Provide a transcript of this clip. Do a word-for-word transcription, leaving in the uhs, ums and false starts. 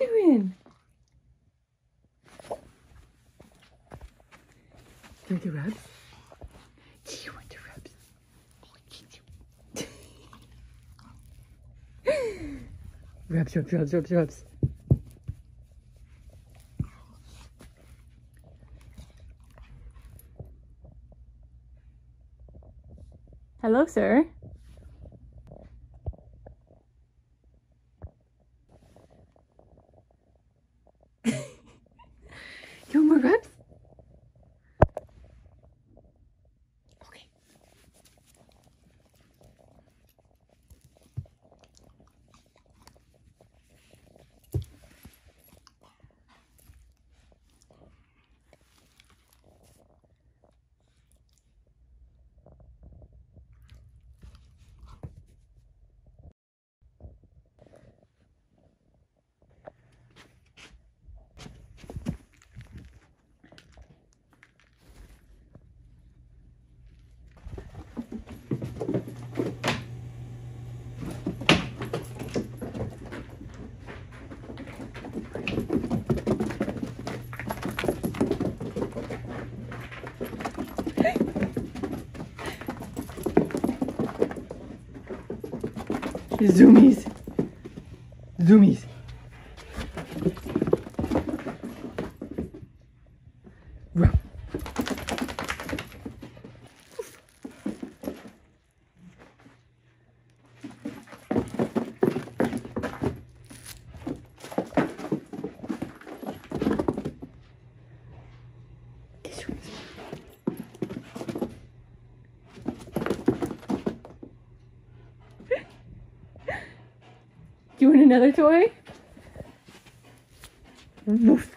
you doing? Do you want the rubs? Do you want the rubs? Oh, I get you. Rubs, rubs, rubs, rubs, rubs. Hello, sir. You want more rubs? Okay. Zoomies. Zoomies. Rub. Do you want another toy? Woof.